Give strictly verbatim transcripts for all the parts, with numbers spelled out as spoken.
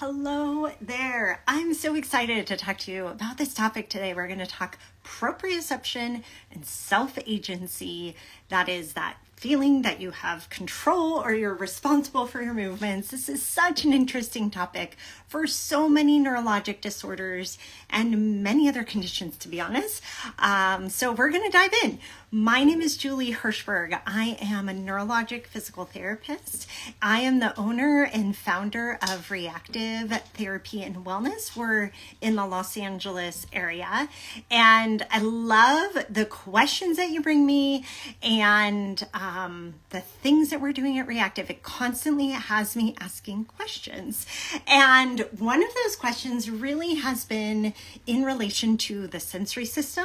Hello there. I'm so excited to talk to you about this topic today. We're going to talk proprioception and self-agency. That is that feeling that you have control or you're responsible for your movements. This is such an interesting topic for so many neurologic disorders and many other conditions, to be honest. Um, so we're going to dive in. My name is Julie Hirschberg. I am a neurologic physical therapist. I am the owner and founder of Reactive Therapy and Wellness. We're in the Los Angeles area, and I love the questions that you bring me and um, the things that we're doing at Reactive. It constantly has me asking questions, and And one of those questions really has been in relation to the sensory system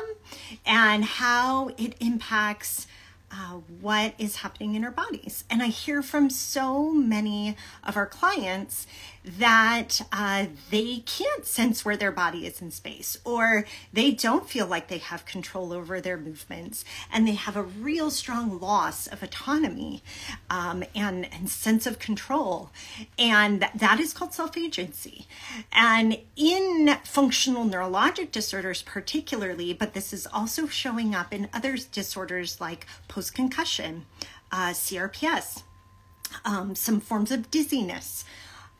and how it impacts uh, what is happening in our bodies. And I hear from so many of our clients that uh, they can't sense where their body is in space, or they don't feel like they have control over their movements, and they have a real strong loss of autonomy um, and, and sense of control. And that, that is called self-agency. And in functional neurologic disorders particularly, but this is also showing up in other disorders like post-concussion, uh, C R P S, um, some forms of dizziness,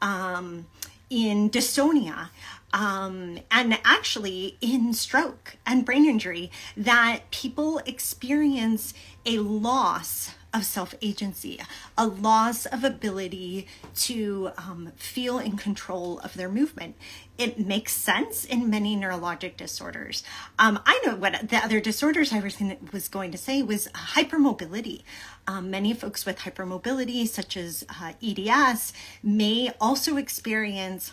Um, in dystonia, um, and actually in stroke and brain injury, that people experience a loss of self-agency, a loss of ability to um, feel in control of their movement. It makes sense in many neurologic disorders. Um, I know what the other disorders I was going to say was hypermobility. Um, many folks with hypermobility, such as uh, E D S, may also experience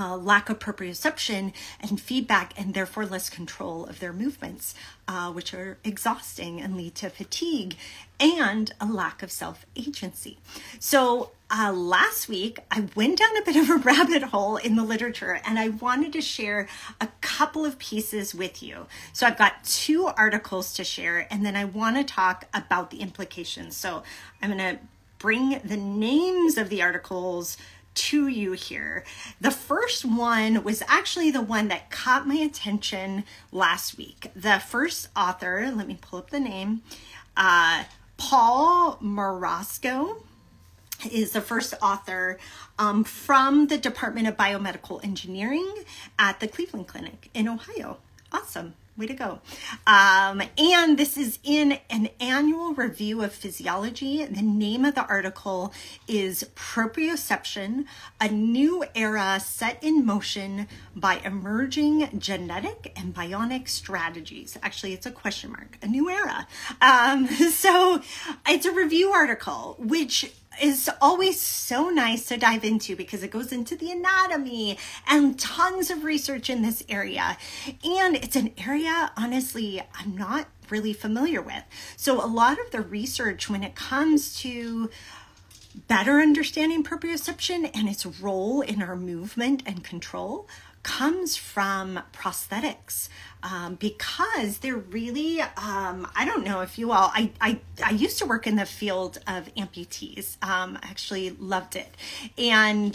Uh, lack of proprioception and feedback, and therefore less control of their movements, uh, which are exhausting and lead to fatigue and a lack of self-agency. So uh, last week, I went down a bit of a rabbit hole in the literature, and I wanted to share a couple of pieces with you. So I've got two articles to share, and then I want to talk about the implications. So I'm going to bring the names of the articles to you here. The first one was actually the one that caught my attention last week. The first author, let me pull up the name, uh, Paul Morasco is the first author um, from the Department of Biomedical Engineering at the Cleveland Clinic in Ohio. Awesome. Way to go. Um, and this is in an annual review of physiology. The name of the article is Proprioception, a New Era Set in Motion by Emerging Genetic and Bionic Strategies. Actually, it's a question mark, a new era. Um, so it's a review article, which is always so nice to dive into because it goes into the anatomy and tons of research in this area. And it's an area, honestly, I'm not really familiar with. So a lot of the research when it comes to better understanding proprioception and its role in our movement and control comes from prosthetics, um, because they're really, um, I don't know if you all, I, I, I used to work in the field of amputees. Um, I actually loved it. And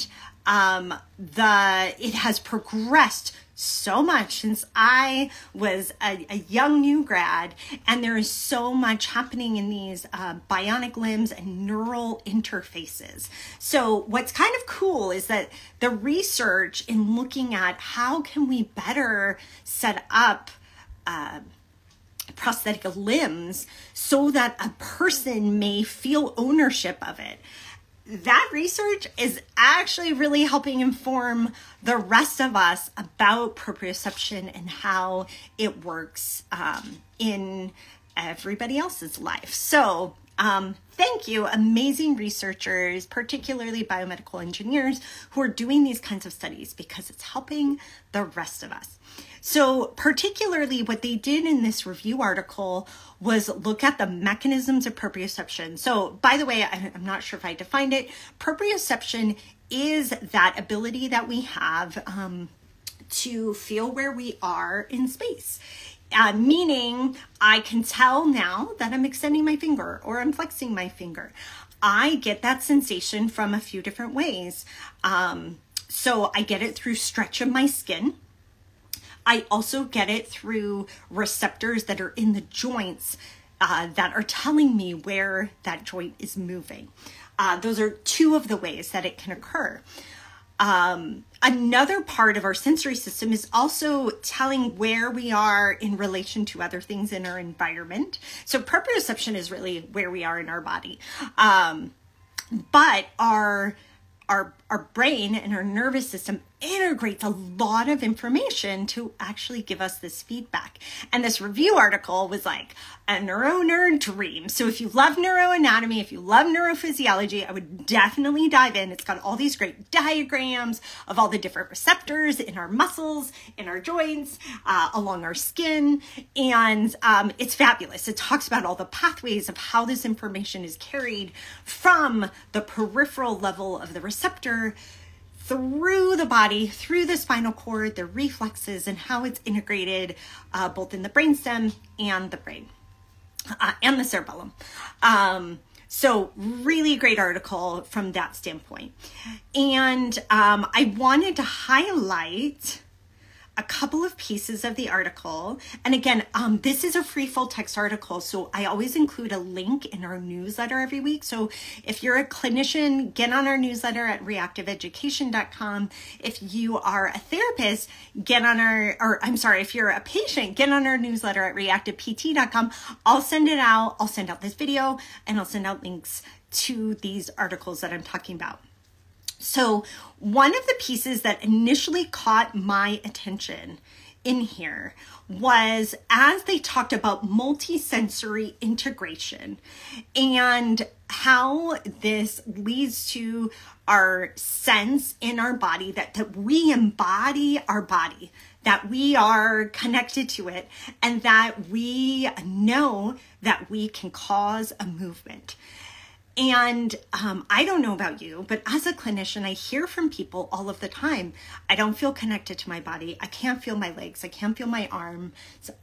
um, the it has progressed so much since I was a, a young new grad, and there is so much happening in these uh, bionic limbs and neural interfaces. So what's kind of cool is that the research in looking at how can we better set up uh, prosthetic limbs so that a person may feel ownership of it. That research is actually really helping inform the rest of us about proprioception and how it works um, in everybody else's life. So um, thank you, amazing researchers, particularly biomedical engineers, who are doing these kinds of studies because it's helping the rest of us. So particularly what they did in this review article was look at the mechanisms of proprioception. So by the way, I'm not sure if I defined it. Proprioception is that ability that we have um, to feel where we are in space. Uh, meaning I can tell now that I'm extending my finger or I'm flexing my finger. I get that sensation from a few different ways. Um, So I get it through stretch of my skin. I also get it through receptors that are in the joints uh, that are telling me where that joint is moving. Uh, those are two of the ways that it can occur. Um, another part of our sensory system is also telling where we are in relation to other things in our environment. So proprioception is really where we are in our body. Um, but our Our, our brain and our nervous system integrates a lot of information to actually give us this feedback. And this review article was like a neuro-nerd dream. So if you love neuroanatomy, if you love neurophysiology, I would definitely dive in. It's got all these great diagrams of all the different receptors in our muscles, in our joints, uh, along our skin. And um, it's fabulous. It talks about all the pathways of how this information is carried from the peripheral level of the receptor through the body, through the spinal cord, the reflexes, and how it's integrated uh, both in the brainstem and the brain uh, and the cerebellum. Um, so really great article from that standpoint. And um, I wanted to highlight a couple of pieces of the article. And again, um, this is a free full text article. So I always include a link in our newsletter every week. So if you're a clinician, get on our newsletter at reactive education dot com. If you are a therapist, get on our, or I'm sorry, if you're a patient, get on our newsletter at reactive p t dot com. I'll send it out. I'll send out this video and I'll send out links to these articles that I'm talking about. So one of the pieces that initially caught my attention in here was as they talked about multisensory integration and how this leads to our sense in our body, that, that we embody our body, that we are connected to it, and that we know that we can cause a movement. And um, I don't know about you, but as a clinician, I hear from people all of the time, I don't feel connected to my body. I can't feel my legs. I can't feel my arms.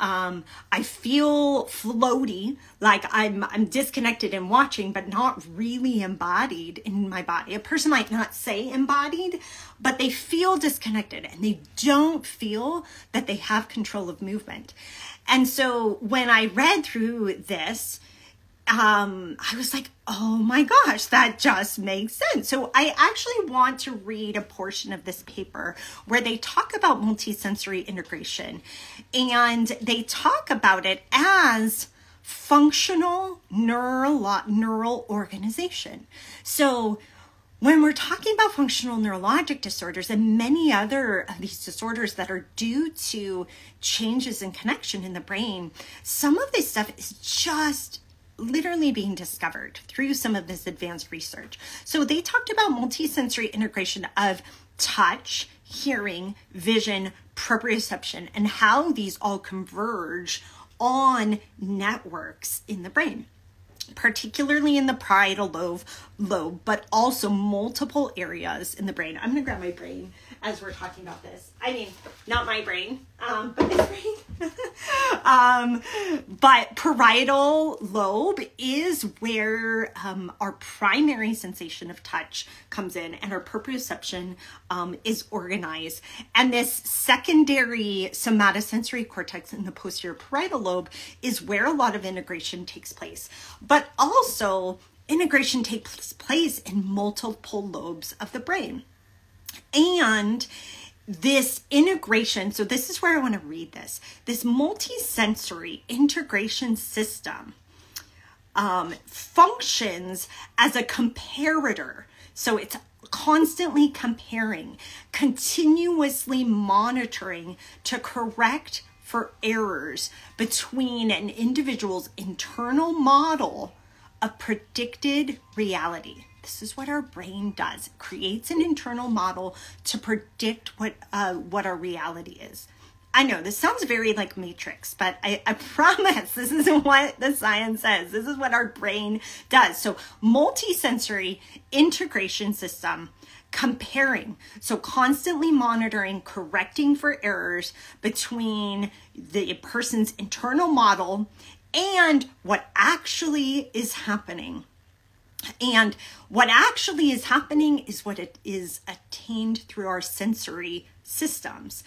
Um, I feel floaty, like I'm, I'm disconnected and watching, but not really embodied in my body. A person might not say embodied, but they feel disconnected and they don't feel that they have control of movement. And so when I read through this, Um, I was like, oh my gosh, that just makes sense. So I actually want to read a portion of this paper where they talk about multisensory integration, and they talk about it as functional neural neural organization. So when we're talking about functional neurologic disorders and many other of these disorders that are due to changes in connection in the brain, some of this stuff is just literally being discovered through some of this advanced research. So they talked about multisensory integration of touch, hearing, vision, proprioception, and how these all converge on networks in the brain, particularly in the parietal lobe, lobe, but also multiple areas in the brain. I'm gonna grab my brain as we're talking about this. I mean, not my brain, um, but this brain. um, but parietal lobe is where um, our primary sensation of touch comes in, and our proprioception um, is organized. And this secondary somatosensory cortex in the posterior parietal lobe is where a lot of integration takes place. But also, integration takes place in multiple lobes of the brain. And this integration, so this is where I want to read this, this multisensory integration system um, functions as a comparator. So it's constantly comparing, continuously monitoring to correct for errors between an individual's internal model of predicted reality. This is what our brain does. It creates an internal model to predict what uh, what our reality is. I know this sounds very like Matrix, but I, I promise this isn't what the science says. This is what our brain does. So multisensory integration system, comparing. So constantly monitoring, correcting for errors between the person's internal model and what actually is happening And what actually is happening is what it is attained through our sensory systems.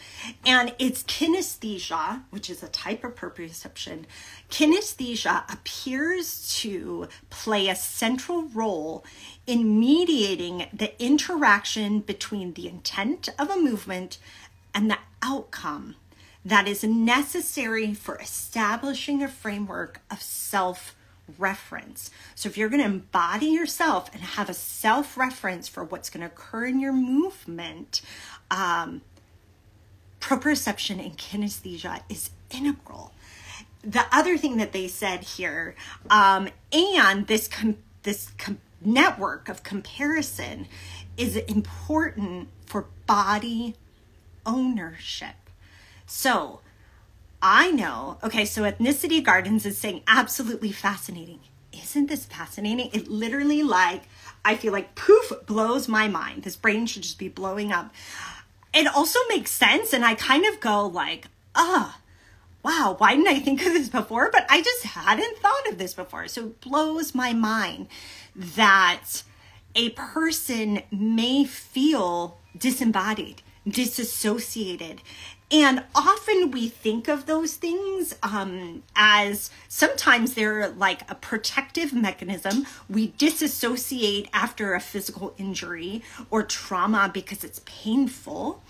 And it's kinesthesia, which is a type of proprioception. Kinesthesia appears to play a central role in mediating the interaction between the intent of a movement and the outcome that is necessary for establishing a framework of self-reference. Reference. So if you're going to embody yourself and have a self-reference for what's going to occur in your movement, um, proprioception and kinesthesia is integral. The other thing that they said here, um, and this com this com network of comparison is important for body ownership. So I know, okay, so Ethnicity Gardens is saying absolutely fascinating. Isn't this fascinating? It literally, like, I feel like poof, blows my mind. This brain should just be blowing up. It also makes sense, and I kind of go like, ah, oh, wow, why didn't I think of this before? But I just hadn't thought of this before. So it blows my mind that a person may feel disembodied, disassociated. And often we think of those things um, as sometimes they're like a protective mechanism. We disassociate after a physical injury or trauma because it's painful.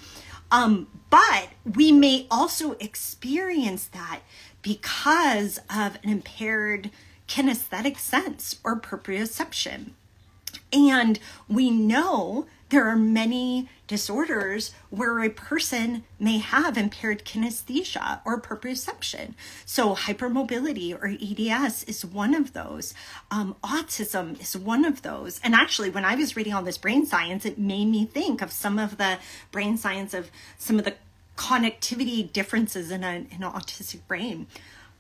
Um, but we may also experience that because of an impaired kinesthetic sense or proprioception. And we know there are many disorders where a person may have impaired kinesthesia or proprioception. So hypermobility or E D S is one of those. Um, autism is one of those. And actually, when I was reading all this brain science, it made me think of some of the brain science of some of the connectivity differences in, a, in an autistic brain.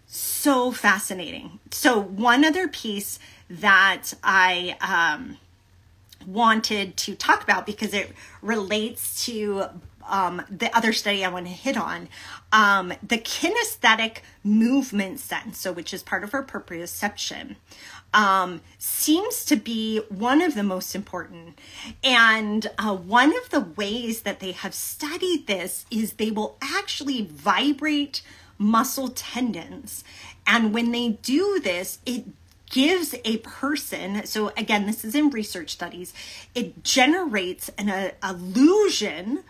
So fascinating. So one other piece that I... Um, wanted to talk about, because it relates to um, the other study I want to hit on, um, the kinesthetic movement sense, so which is part of our proprioception, um, seems to be one of the most important. And uh, one of the ways that they have studied this is they will actually vibrate muscle tendons. And when they do this, it gives a person, so again, this is in research studies, it generates an uh, illusion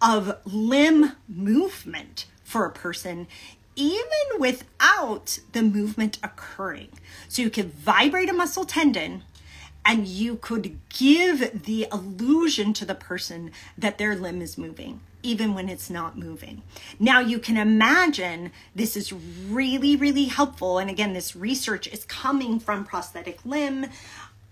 of limb movement for a person, even without the movement occurring. So you could vibrate a muscle tendon and you could give the illusion to the person that their limb is moving, even when it's not moving. Now you can imagine this is really, really helpful. And again, this research is coming from prosthetic limb.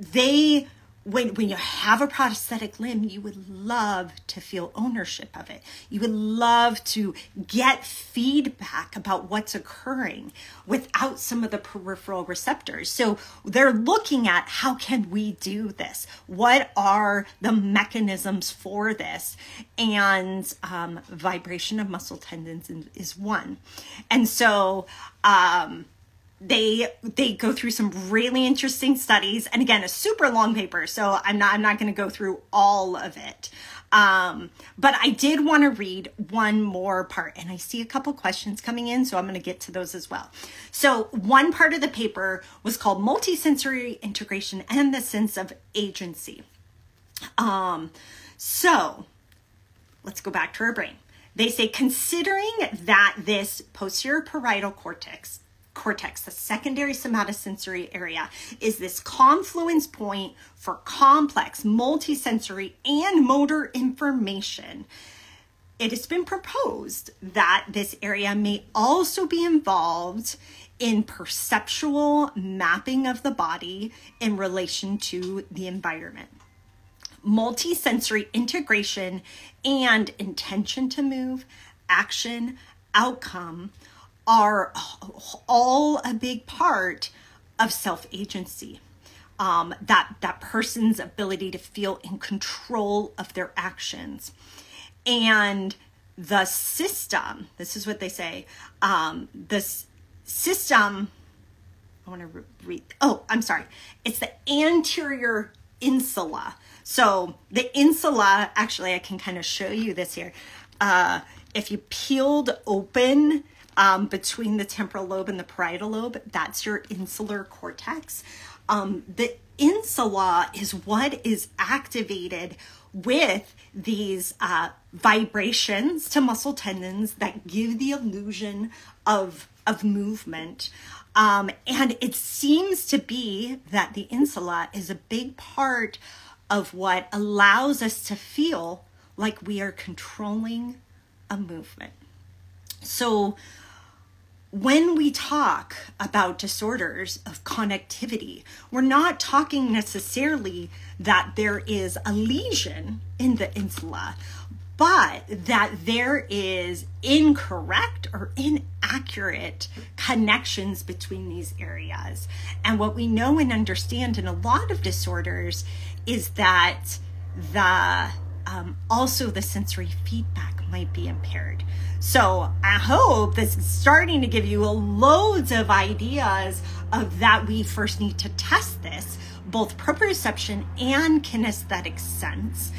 They, when, when you have a prosthetic limb, you would love to feel ownership of it. You would love to get feedback about what's occurring without some of the peripheral receptors. So they're looking at how can we do this? What are the mechanisms for this? And um, vibration of muscle tendons is one. And so... Um, They they go through some really interesting studies, and again, a super long paper, so I'm not I'm not going to go through all of it. Um, but I did want to read one more part, and I see a couple questions coming in, so I'm going to get to those as well. So one part of the paper was called Multisensory Integration and the Sense of Agency. Um, so let's go back to our brain. They say, considering that this posterior parietal cortex cortex, the secondary somatosensory area, is this confluence point for complex multisensory and motor information, it has been proposed that this area may also be involved in perceptual mapping of the body in relation to the environment. Multisensory integration and intention to move, action, outcome, are all a big part of self-agency, um, that, that person's ability to feel in control of their actions. And the system, this is what they say, um, this system, I want to read. Oh, I'm sorry. It's the anterior insula. So the insula, actually, I can kind of show you this here. Uh, if you peeled open um, between the temporal lobe and the parietal lobe, that's your insular cortex. Um, the insula is what is activated with these uh, vibrations to muscle tendons that give the illusion of, of movement. Um, and it seems to be that the insula is a big part of what allows us to feel like we are controlling a movement. So when we talk about disorders of connectivity, we're not talking necessarily that there is a lesion in the insula, but that there is incorrect or inaccurate connections between these areas. And what we know and understand in a lot of disorders is that the um, also the sensory feedback might be impaired. So I hope this is starting to give you loads of ideas of that we first need to test this, both proprioception and kinesthetic sense.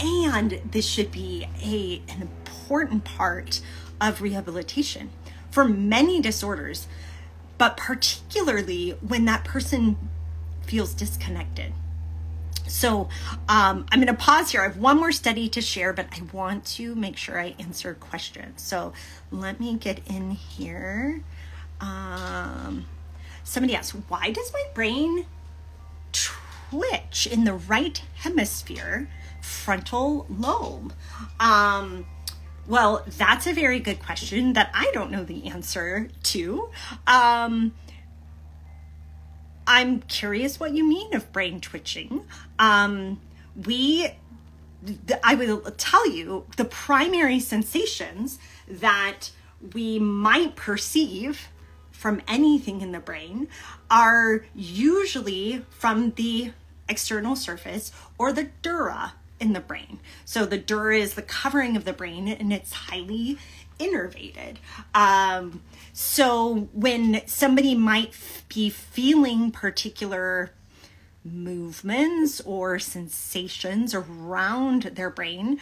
And this should be a, an important part of rehabilitation for many disorders, but particularly when that person feels disconnected. So um, I'm going to pause here. I have one more study to share, but I want to make sure I answer questions. So let me get in here. Um, somebody asked, why does my brain twitch in the right hemisphere, frontal lobe? Um, well, that's a very good question that I don't know the answer to. Um, I'm curious what you mean of brain twitching. Um, we, I will tell you the primary sensations that we might perceive from anything in the brain are usually from the external surface or the dura in the brain. So the dura is the covering of the brain and it's highly innervated. Um, so when somebody might be feeling particular movements or sensations around their brain,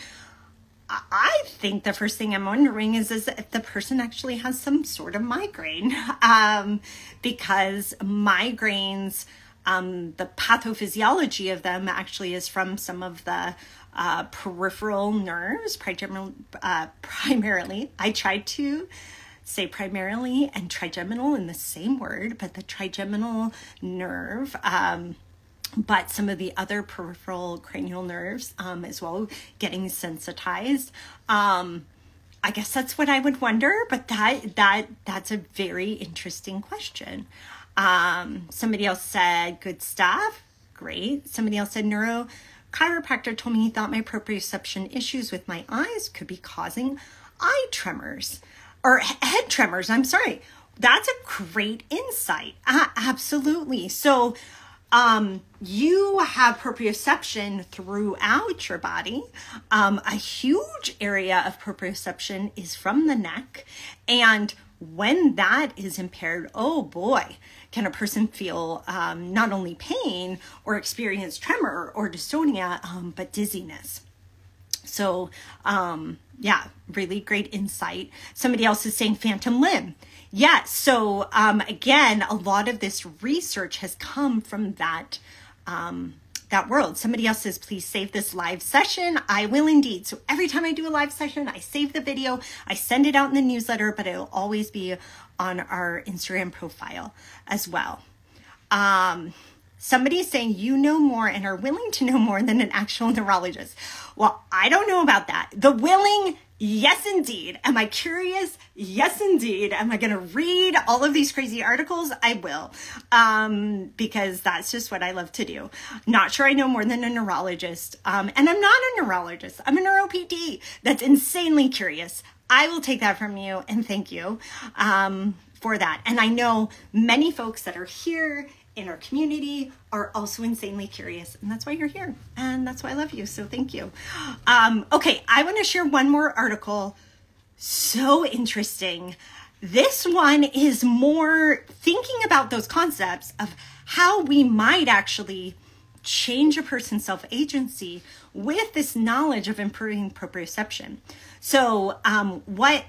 I think the first thing I'm wondering is, is if the person actually has some sort of migraine, um, because migraines, um, the pathophysiology of them actually is from some of the Uh, peripheral nerves, trigeminal, uh, primarily. I tried to say primarily and trigeminal in the same word, but the trigeminal nerve, um, but some of the other peripheral cranial nerves um, as well, getting sensitized. Um, I guess that's what I would wonder, but that that that's a very interesting question. Um, somebody else said, good stuff, great. Somebody else said, neuro... chiropractor told me he thought my proprioception issues with my eyes could be causing eye tremors or head tremors. I'm sorry. That's a great insight. Uh, absolutely. So um, you have proprioception throughout your body. Um, a huge area of proprioception is from the neck. And when that is impaired, oh boy, can a person feel um, not only pain or experience tremor or dystonia, um, but dizziness. So um, yeah, really great insight. Somebody else is saying phantom limb. Yeah, so um, again, a lot of this research has come from that, um, that world. Somebody else says, please save this live session. I will indeed. So every time I do a live session, I save the video, I send it out in the newsletter, but it'll always be on our Instagram profile as well. Um, somebody's saying you know more and are willing to know more than an actual neurologist. Well, I don't know about that. The willing, yes, indeed. Am I curious? Yes, indeed. Am I going to read all of these crazy articles? I will, um, because that's just what I love to do. Not sure I know more than a neurologist. Um, and I'm not a neurologist. I'm a neuro P D that's insanely curious. I will take that from you and thank you um, for that. And I know many folks that are here in our community are also insanely curious, and that's why you're here. And that's why I love you, so thank you. Um, okay, I wanna share one more article, so interesting. This one is more thinking about those concepts of how we might actually change a person's self-agency with this knowledge of improving proprioception. So um, what,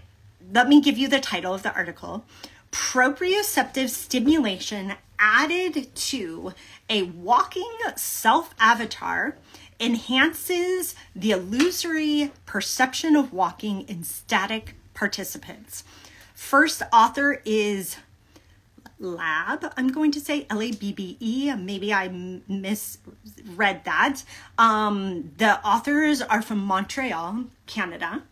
let me give you the title of the article. Proprioceptive stimulation added to a walking self-avatar enhances the illusory perception of walking in static participants. First author is Lab, I'm going to say L A B B E. Maybe I misread that. Um, the authors are from Montreal, Canada.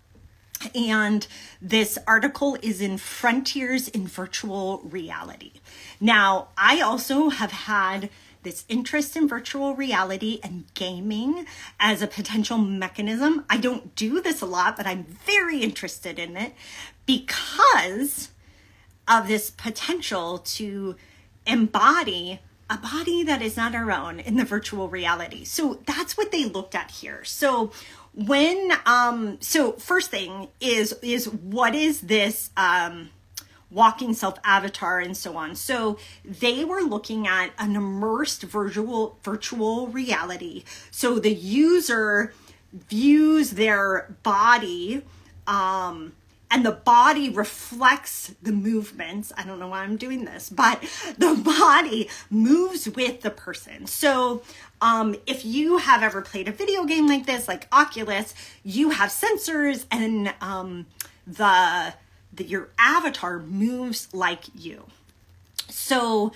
And this article is in Frontiers in Virtual Reality. Now, I also have had this interest in virtual reality and gaming as a potential mechanism. I don't do this a lot, but I'm very interested in it because of this potential to embody a body that is not our own in the virtual reality. So that's what they looked at here. So when, um, so first thing is, is what is this, um, walking self-avatar and so on. So they were looking at an immersed virtual virtual reality. So the user views their body um, and the body reflects the movements. I don't know why I'm doing this, but the body moves with the person. So um, if you have ever played a video game like this, like Oculus, you have sensors and um, the... that your avatar moves like you. So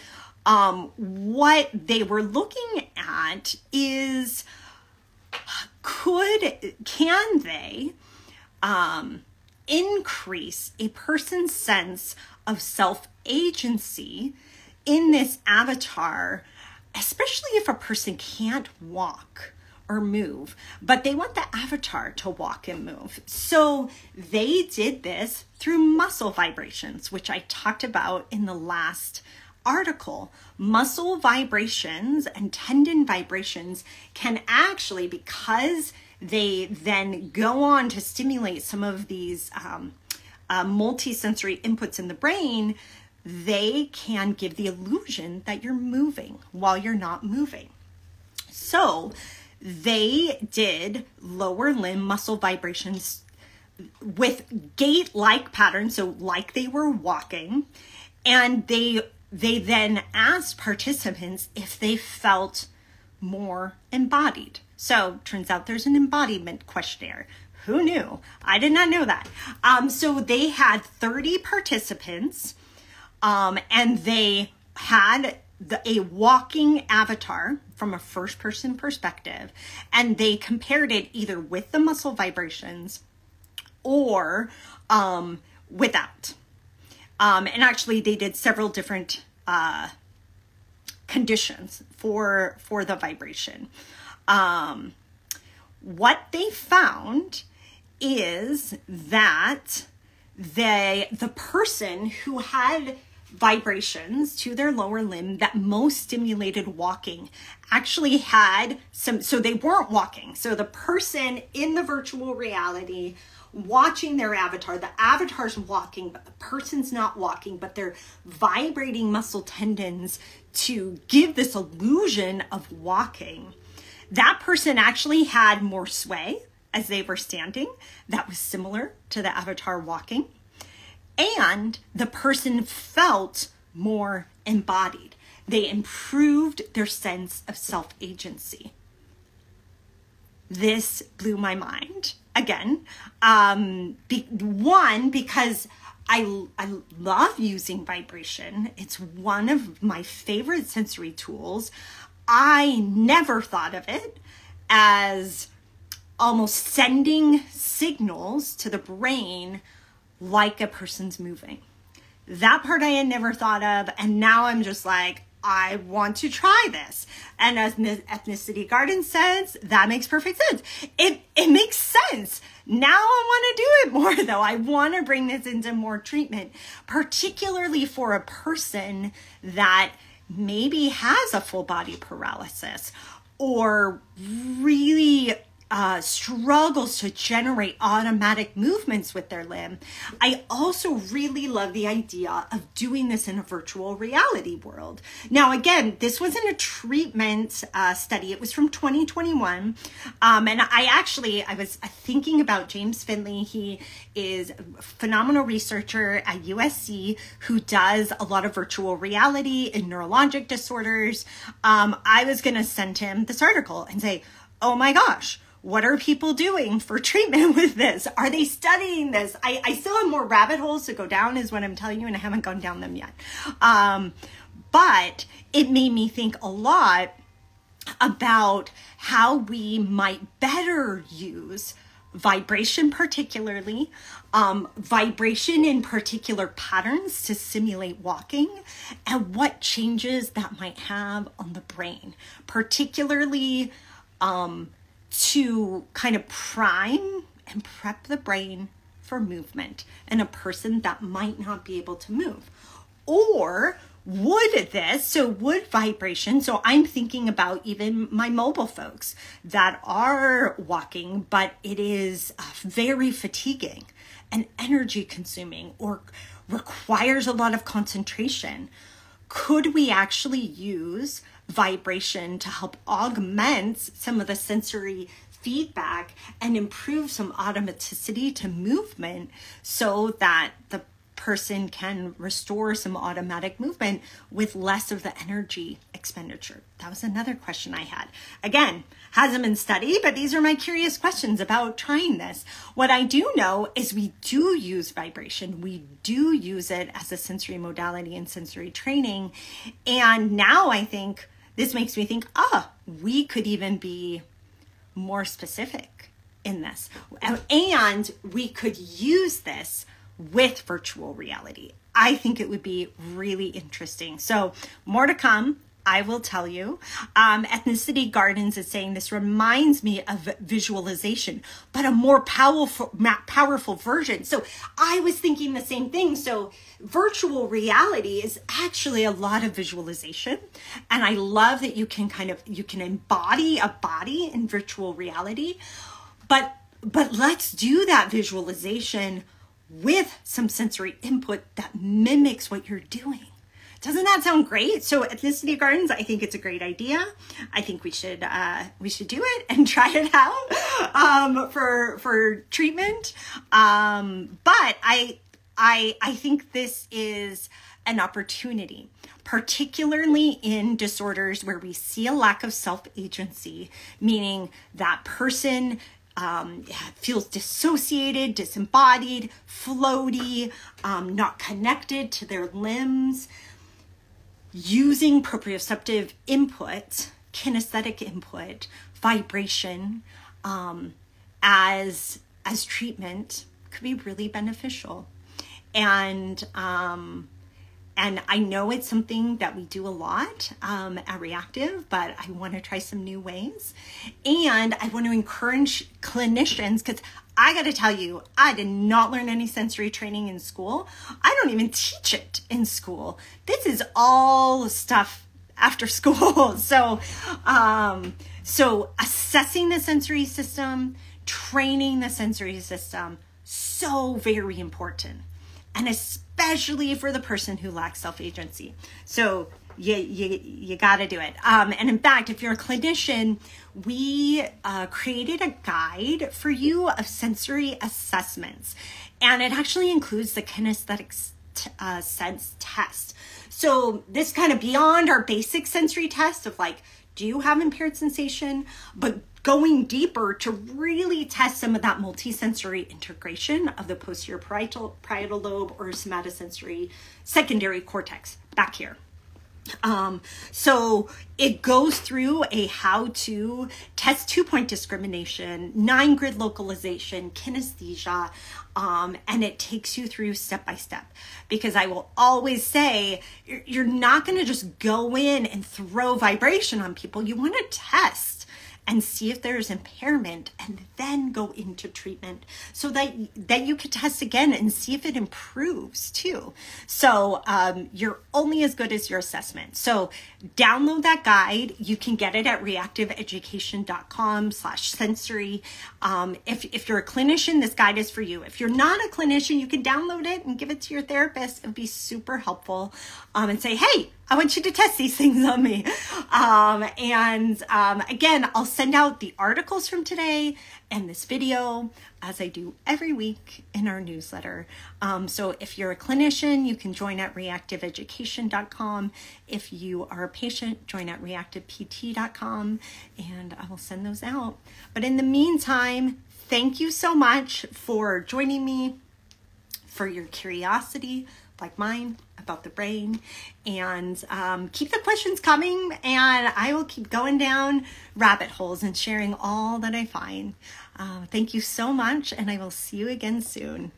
um, what they were looking at is, could, can they um, increase a person's sense of self-agency in this avatar, especially if a person can't walk or move, but they want the avatar to walk and move. So they did this through muscle vibrations, which I talked about in the last article. Muscle vibrations and tendon vibrations can actually, because they then go on to stimulate some of these um, uh, multi-sensory inputs in the brain, they can give the illusion that you're moving while you're not moving. So they did lower limb muscle vibrations with gait-like patterns, so like they were walking, and they they then asked participants if they felt more embodied. So turns out there's an embodiment questionnaire. Who knew? I did not know that. Um, so they had thirty participants, um, and they had The, a walking avatar from a first-person perspective, and they compared it either with the muscle vibrations or um, without. Um, and actually, they did several different uh, conditions for, for the vibration. Um, what they found is that they, the person who had vibrations to their lower limb that most stimulated walking actually had some, so they weren't walking. So the person in the virtual reality watching their avatar, the avatar's walking, but the person's not walking, but they're vibrating muscle tendons to give this illusion of walking. That person actually had more sway as they were standing. That was similar to the avatar walking. And the person felt more embodied. They improved their sense of self-agency. This blew my mind again. Um, be, one, because I, I love using vibration. It's one of my favorite sensory tools. I never thought of it as almost sending signals to the brain like a person's moving. That part I had never thought of, and now I'm just like, I want to try this. And as Ethnicity Garden says, that makes perfect sense. It, it makes sense. Now I want to do it more, though. I want to bring this into more treatment, particularly for a person that maybe has a full body paralysis or really uh, struggles to generate automatic movements with their limb. I also really love the idea of doing this in a virtual reality world. Now, again, this wasn't a treatment uh, study. It was from twenty twenty-one. Um, and I actually, I was thinking about James Finley. He is a phenomenal researcher at U S C who does a lot of virtual reality in neurologic disorders. Um, I was going to send him this article and say, oh my gosh, what are people doing for treatment with this? Are they studying this? I, I still have more rabbit holes to go down is what I'm telling you, and I haven't gone down them yet. Um, but it made me think a lot about how we might better use vibration, particularly um, vibration in particular patterns to simulate walking, and what changes that might have on the brain, particularly um, to kind of prime and prep the brain for movement in a person that might not be able to move. Or would this, so would vibration, so I'm thinking about even my mobile folks that are walking, but it is very fatiguing and energy consuming or requires a lot of concentration. Could we actually use vibration to help augment some of the sensory feedback and improve some automaticity to movement so that the person can restore some automatic movement with less of the energy expenditure? That was another question I had. Again, hasn't been studied, but these are my curious questions about trying this. What I do know is we do use vibration. We do use it as a sensory modality in sensory training. And now I think this makes me think, ah, oh, we could even be more specific in this. And we could use this with virtual reality. I think it would be really interesting. So more to come, I will tell you. Um, Ethnicity Gardens is saying this reminds me of visualization, but a more powerful, powerful version. So I was thinking the same thing. So virtual reality is actually a lot of visualization. And I love that you can kind of, you can embody a body in virtual reality, but, but let's do that visualization with some sensory input that mimics what you're doing. Doesn't that sound great? So Ethnicity Gardens, I think it's a great idea. I think we should uh, we should do it and try it out um, for for treatment. Um, but I I I think this is an opportunity, particularly in disorders where we see a lack of self-agency, meaning that person Um, feels dissociated, disembodied, floaty, um, not connected to their limbs. Using proprioceptive input, kinesthetic input, vibration um, as, as treatment could be really beneficial. And, um, and I know it's something that we do a lot um, at Reactive, but I want to try some new ways. And I want to encourage clinicians, because I got to tell you, I did not learn any sensory training in school. I don't even teach it in school. This is all stuff after school. So, um, so assessing the sensory system, training the sensory system, so very important. And especially for the person who lacks self-agency. So you, you, you gotta do it. Um, and in fact, if you're a clinician, we uh, created a guide for you of sensory assessments. And it actually includes the kinesthetic uh, sense test. So this kind of beyond our basic sensory test of like, do you have impaired sensation? But going deeper to really test some of that multisensory integration of the posterior parietal, parietal lobe or somatosensory secondary cortex back here. Um, so it goes through a how to test two-point discrimination, nine grid localization, kinesthesia, um, and it takes you through step-by-step. Because I will always say, you're not going to just go in and throw vibration on people. You want to test and see if there's impairment and then go into treatment so that, that you could test again and see if it improves too. So um, you're only as good as your assessment. So download that guide. You can get it at reactive education dot com slash sensory. Um, if, if you're a clinician, this guide is for you. If you're not a clinician, you can download it and give it to your therapist. It would be super helpful um, and say, hey, I want you to test these things on me. Um, and um, again, I'll send out the articles from today and this video as I do every week in our newsletter. Um, so if you're a clinician, you can join at reactive education dot com. If you are a patient, join at reactive p t dot com, and I will send those out. But in the meantime, thank you so much for joining me, for your curiosity, like mine, about the brain, and um, keep the questions coming, and I will keep going down rabbit holes and sharing all that I find. Uh, thank you so much, and I will see you again soon.